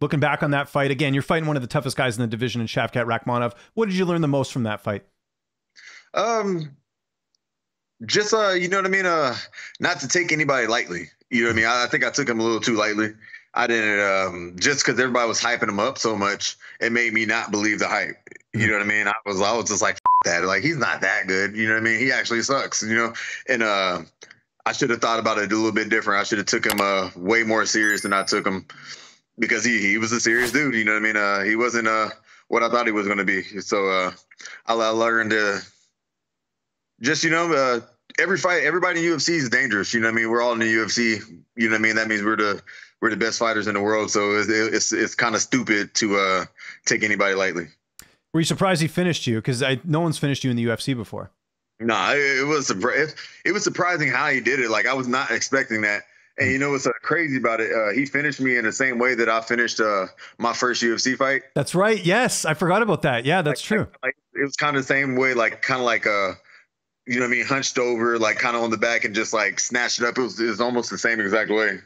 Looking back on that fight, again, you're fighting one of the toughest guys in the division in Shavkat Rakhmonov. What did you learn the most from that fight? Just, you know what I mean? Not to take anybody lightly. You know what I mean? I think I took him a little too lightly. I didn't, just because everybody was hyping him up so much, it made me not believe the hype. You know what I mean? I was just like, F that. Like, he's not that good. You know what I mean? He actually sucks, you know? And I should have thought about it a little bit different. I should have took him way more serious than I took him, because he was a serious dude. You know what I mean? He wasn't what I thought he was going to be. So I learned to just, you know, every fight, everybody in UFC is dangerous. You know what I mean? We're all in the UFC. You know what I mean? That means we're the best fighters in the world. So it's kind of stupid to take anybody lightly. Were you surprised he finished you? Because no one's finished you in the UFC before. No, it was surprising how he did it. Like, I was not expecting that. And you know what's crazy about it? He finished me in the same way that I finished my first UFC fight. That's right. Yes, I forgot about that. Yeah, that's true. Like, it was kind of the same way, like kind of like you know what I mean, hunched over, like kind of on the back and just like snatched it up. It was almost the same exact way.